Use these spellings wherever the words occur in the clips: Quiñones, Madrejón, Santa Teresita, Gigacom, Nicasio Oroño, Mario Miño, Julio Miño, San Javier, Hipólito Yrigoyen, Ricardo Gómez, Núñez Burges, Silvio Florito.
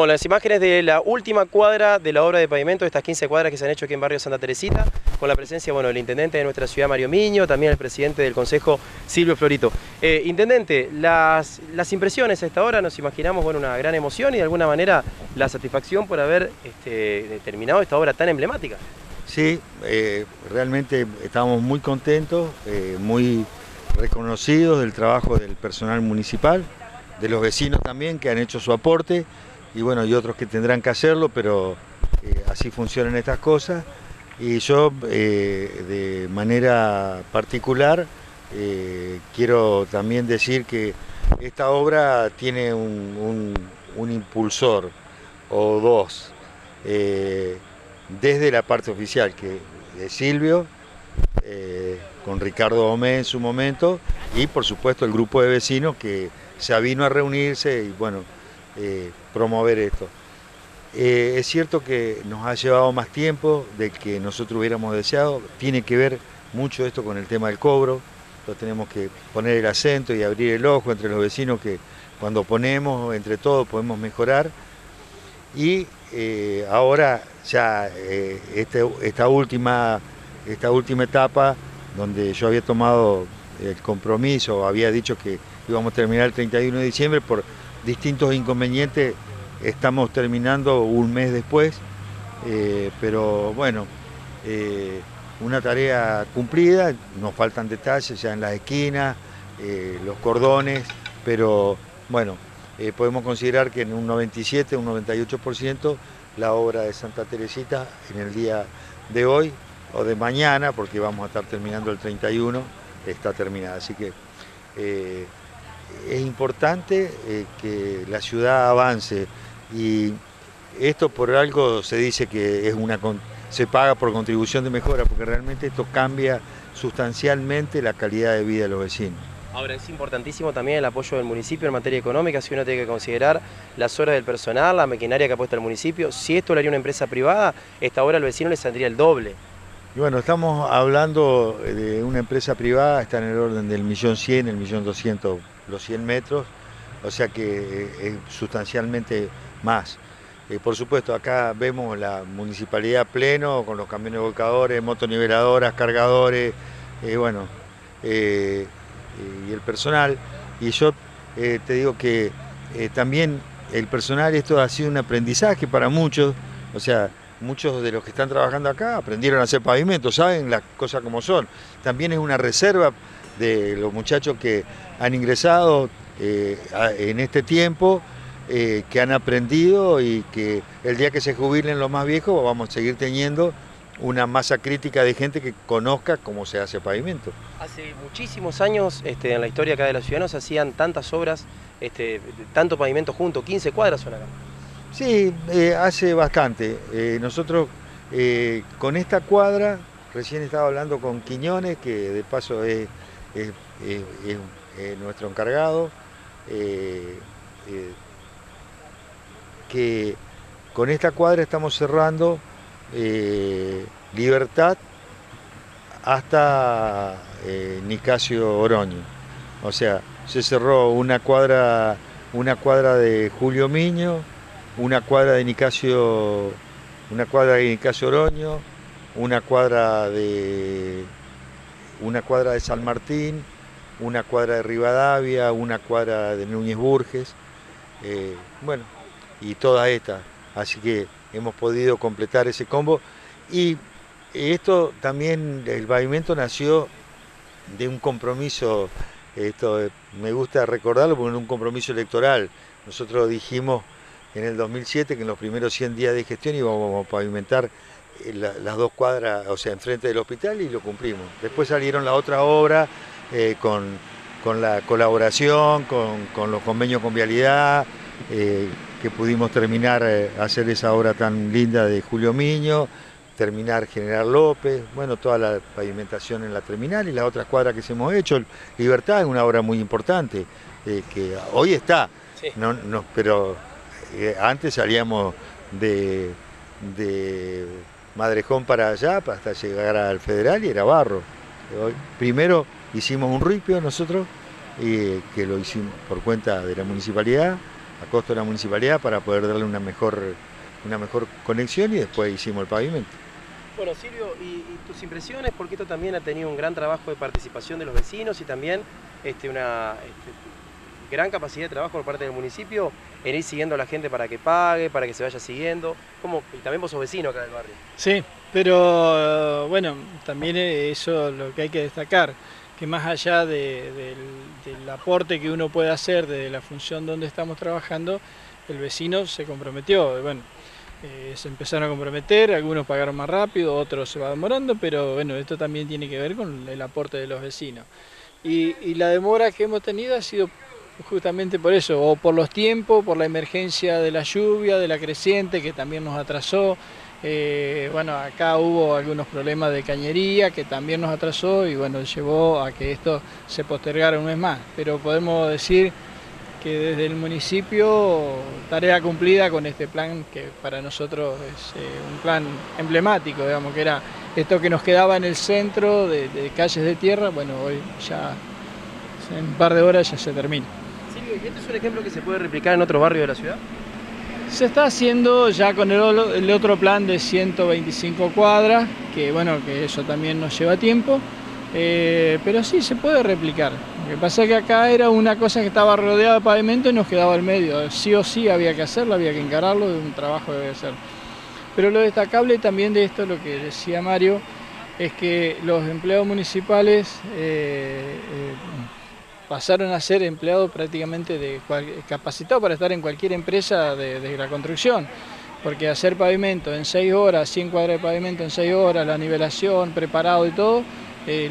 Bueno, las imágenes de la última cuadra de la obra de pavimento, estas 15 cuadras que se han hecho aquí en barrio Santa Teresita, con la presencia, bueno, del intendente de nuestra ciudad, Mario Miño, también el presidente del Consejo, Silvio Florito. Intendente, las impresiones a esta hora, nos imaginamos, bueno, una gran emoción y de alguna manera la satisfacción por haber terminado esta obra tan emblemática. Sí, realmente estamos muy contentos, muy reconocidos del trabajo del personal municipal, de los vecinos también que han hecho su aporte, y bueno, y otros que tendrán que hacerlo, pero así funcionan estas cosas. Y yo de manera particular quiero también decir que esta obra tiene un impulsor o dos, desde la parte oficial, que es Silvio, con Ricardo Gómez en su momento, y por supuesto el grupo de vecinos que se avino a reunirse y bueno, promover esto. Es cierto que nos ha llevado más tiempo del que nosotros hubiéramos deseado, tiene que ver mucho esto con el tema del cobro, lo tenemos que poner el acento y abrir el ojo entre los vecinos, que cuando ponemos entre todos podemos mejorar. Y ahora ya esta última etapa, donde yo había tomado el compromiso, había dicho que íbamos a terminar el 31 de diciembre, por distintos inconvenientes estamos terminando un mes después, pero bueno, una tarea cumplida, nos faltan detalles ya en las esquinas, los cordones, pero bueno, podemos considerar que en un 97, un 98% la obra de Santa Teresita en el día de hoy o de mañana, porque vamos a estar terminando el 31, está terminada. Así que es importante que la ciudad avance, y esto por algo se dice que es se paga por contribución de mejora, porque realmente esto cambia sustancialmente la calidad de vida de los vecinos. Ahora, es importantísimo también el apoyo del municipio en materia económica, si uno tiene que considerar las horas del personal, la maquinaria que apuesta el municipio. Si esto lo haría una empresa privada, esta obra al vecino le saldría el doble. Y bueno, estamos hablando de una empresa privada, está en el orden del 1.100.000, el 1.200.000, los 100 metros, o sea que es sustancialmente más. Por supuesto, acá vemos la municipalidad pleno, con los camiones volcadores, motoniveladoras, cargadores, bueno... y el personal, y yo te digo que también el personal, esto ha sido un aprendizaje para muchos, o sea, muchos de los que están trabajando acá aprendieron a hacer pavimento, saben las cosas como son, también es una reserva de los muchachos que han ingresado en este tiempo, que han aprendido, y que el día que se jubilen los más viejos vamos a seguir teniendo una masa crítica de gente que conozca cómo se hace pavimento. Hace muchísimos años en la historia acá de la ciudad no se hacían tantas obras, tanto pavimento junto, 15 cuadras son acá. Sí, hace bastante. Nosotros con esta cuadra, recién estaba hablando con Quiñones, que de paso es nuestro encargado, que con esta cuadra estamos cerrando Libertad hasta Nicasio Oroño. O sea, se cerró una cuadra de Julio Miño, una cuadra de Nicasio Oroño, una cuadra de San Martín, una cuadra de Rivadavia, una cuadra de Núñez Burges, bueno, y todas estas. Así que hemos podido completar ese combo, y esto también, el pavimento nació de un compromiso, esto me gusta recordarlo porque es un compromiso electoral. Nosotros dijimos en el 2007 que en los primeros 100 días de gestión íbamos a pavimentar las dos cuadras, o sea, enfrente del hospital, y lo cumplimos. Después salieron las otras obras con la colaboración, con los convenios con Vialidad, que pudimos terminar, hacer esa obra tan linda de Julio Miño, terminar General López, bueno, toda la pavimentación en la terminal y las otras cuadras que se hemos hecho. Libertad es una obra muy importante, que hoy está, sí. No, pero antes salíamos de Madrejón para allá, hasta llegar al Federal, y era barro. Primero hicimos un ripio nosotros, que lo hicimos por cuenta de la municipalidad, a costo de la municipalidad para poder darle una mejor conexión y después hicimos el pavimento. Bueno, Silvio, ¿y tus impresiones? Porque esto también ha tenido un gran trabajo de participación de los vecinos y también una gran capacidad de trabajo por parte del municipio en ir siguiendo a la gente para que pague, para que se vaya siguiendo. ¿Cómo? Y también vos sos vecino acá del barrio. Sí, pero bueno, también eso es lo que hay que destacar, que más allá del aporte que uno puede hacer de la función donde estamos trabajando, el vecino se comprometió. Bueno, se empezaron a comprometer, algunos pagaron más rápido, otros se va demorando, pero bueno, esto también tiene que ver con el aporte de los vecinos. Y la demora que hemos tenido ha sido justamente por eso, o por los tiempos, por la emergencia de la lluvia, de la creciente, que también nos atrasó. Bueno, acá hubo algunos problemas de cañería que también nos atrasó y bueno, llevó a que esto se postergara un mes más. Pero podemos decir que desde el municipio, tarea cumplida con este plan que para nosotros es un plan emblemático, digamos, que era esto que nos quedaba en el centro de calles de tierra. Bueno, hoy ya en un par de horas ya se termina. Silvio, ¿y este es un ejemplo que se puede replicar en otro barrio de la ciudad? Se está haciendo ya con el otro plan de 125 cuadras, que bueno, que eso también nos lleva tiempo, pero sí se puede replicar. Lo que pasa es que acá era una cosa que estaba rodeada de pavimento y nos quedaba al medio. Sí o sí había que hacerlo, había que encararlo, es un trabajo que debe hacer. Pero lo destacable también de esto, lo que decía Mario, es que los empleados municipales pasaron a ser empleados prácticamente capacitados para estar en cualquier empresa de la construcción, porque hacer pavimento en 6 horas, 100 cuadras de pavimento en 6 horas, la nivelación, preparado y todo,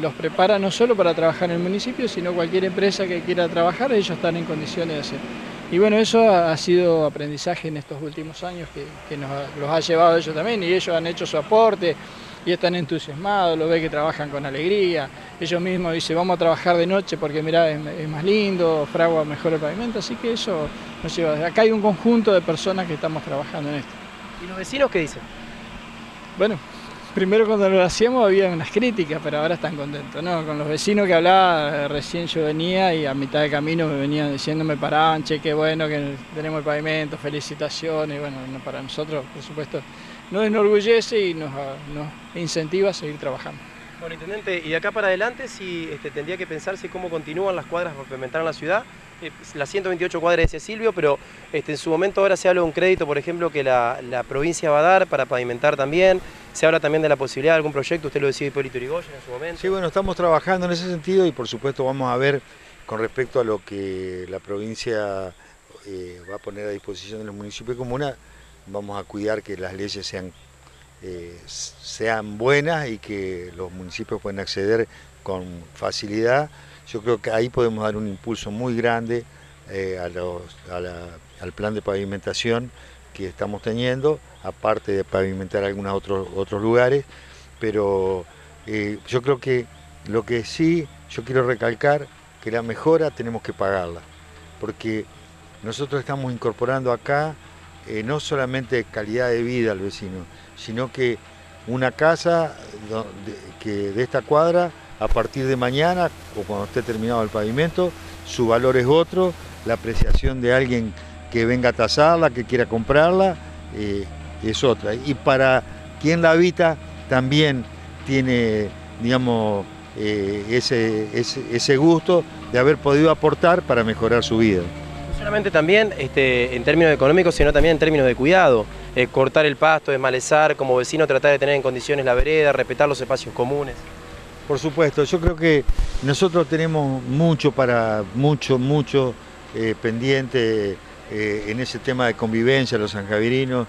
los prepara no solo para trabajar en el municipio, sino cualquier empresa que quiera trabajar, ellos están en condiciones de hacer. Y bueno, eso ha sido aprendizaje en estos últimos años que los ha llevado ellos también, y ellos han hecho su aporte, y están entusiasmados, lo ve que trabajan con alegría. Ellos mismos dicen, vamos a trabajar de noche porque mirá, es más lindo, fragua mejor el pavimento, así que eso nos lleva. Acá hay un conjunto de personas que estamos trabajando en esto. ¿Y los vecinos qué dicen? Bueno, primero cuando lo hacíamos había unas críticas, pero ahora están contentos, ¿no? Con los vecinos que hablaba, recién yo venía y a mitad de camino me venían diciendo, me paraban, che, qué bueno que tenemos el pavimento, felicitaciones. Bueno, para nosotros, por supuesto, nos enorgullece y nos incentiva a seguir trabajando. Bueno, intendente, y de acá para adelante si tendría que pensarse cómo continúan las cuadras por pavimentar en la ciudad. Las 128 cuadras de Silvio, pero en su momento ahora se habla de un crédito, por ejemplo, que la provincia va a dar para pavimentar también. Se habla también de la posibilidad de algún proyecto, usted lo decía Hipólito Yrigoyen en su momento. Sí, bueno, estamos trabajando en ese sentido y por supuesto vamos a ver con respecto a lo que la provincia va a poner a disposición de los municipios y comunas. Vamos a cuidar que las leyes sean buenas y que los municipios puedan acceder con facilidad. Yo creo que ahí podemos dar un impulso muy grande al plan de pavimentación que estamos teniendo, aparte de pavimentar algunos otros lugares, pero yo creo que lo que sí yo quiero recalcar, que la mejora tenemos que pagarla, porque nosotros estamos incorporando acá no solamente calidad de vida al vecino, sino que una casa de esta cuadra, a partir de mañana, o cuando esté terminado el pavimento, su valor es otro, la apreciación de alguien que venga a tasarla, que quiera comprarla, es otra. Y para quien la habita también tiene, digamos, ese gusto de haber podido aportar para mejorar su vida. No solamente también en términos económicos, sino también en términos de cuidado. Cortar el pasto, desmalezar, como vecino tratar de tener en condiciones la vereda, respetar los espacios comunes. Por supuesto, yo creo que nosotros tenemos mucho pendiente en ese tema de convivencia, los sanjavirinos,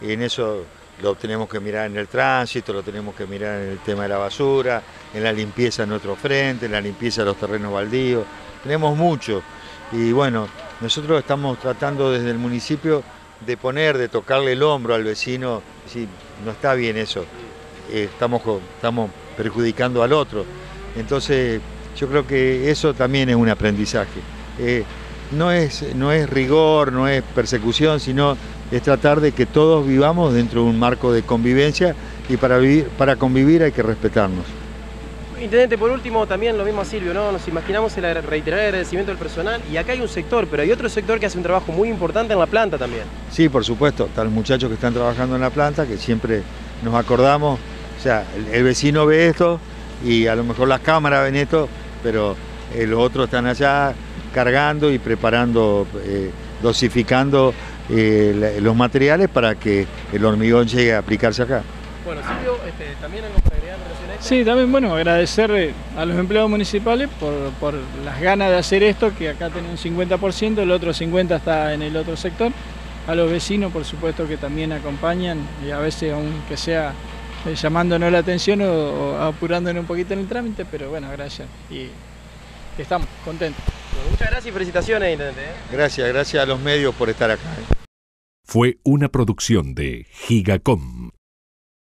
en eso lo tenemos que mirar en el tránsito, lo tenemos que mirar en el tema de la basura, en la limpieza de nuestro frente, en la limpieza de los terrenos baldíos, tenemos mucho. Y bueno, nosotros estamos tratando desde el municipio de tocarle el hombro al vecino, sí, no está bien eso, estamos perjudicando al otro. Entonces yo creo que eso también es un aprendizaje. No es rigor, no es persecución, sino es tratar de que todos vivamos dentro de un marco de convivencia y para convivir hay que respetarnos. Intendente, por último, también lo mismo a Silvio, ¿no? Nos imaginamos el reiterar el agradecimiento del personal y acá hay un sector, pero hay otro sector que hace un trabajo muy importante en la planta también. Sí, por supuesto, están los muchachos que están trabajando en la planta, que siempre nos acordamos, o sea, el vecino ve esto y a lo mejor las cámaras ven esto, pero los otros están allá cargando y preparando, dosificando los materiales para que el hormigón llegue a aplicarse acá. Bueno, Silvio, también algo para agregar en relación a esto. Sí, también, bueno, agradecer a los empleados municipales por las ganas de hacer esto, que acá tienen un 50%, el otro 50% está en el otro sector. A los vecinos, por supuesto, que también acompañan, y a veces aunque sea llamándonos la atención o apurándonos un poquito en el trámite, pero bueno, gracias. Y estamos contentos. Bueno, muchas gracias y felicitaciones, intendente. Gracias a los medios por estar acá. Fue una producción de Gigacom.